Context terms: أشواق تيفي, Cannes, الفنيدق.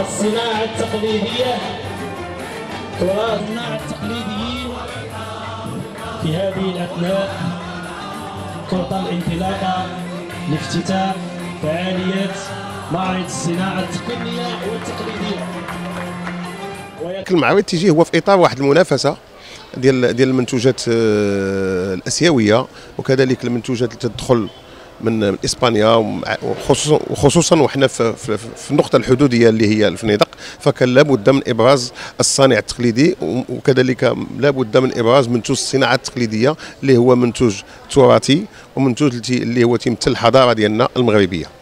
الصناعة التقليدية تراثنا التقليديين في هذه الأثناء تعطى الانطلاقة لافتتاح فعاليات معرض الصناعة التقنية والتقليدية. المعرض تيجي هو في إطار واحد المنافسة ديال المنتوجات الآسيوية وكذلك المنتوجات اللي تدخل من اسبانيا، وخصوصا وحنا في النقطه الحدوديه اللي هي الفنيدق، فكان لابد من ابراز الصانع التقليدي وكذلك لابد من ابراز منتوج الصناعه التقليديه اللي هو منتوج تراثي ومنتوج اللي هو تيمثل الحضاره ديالنا المغربيه.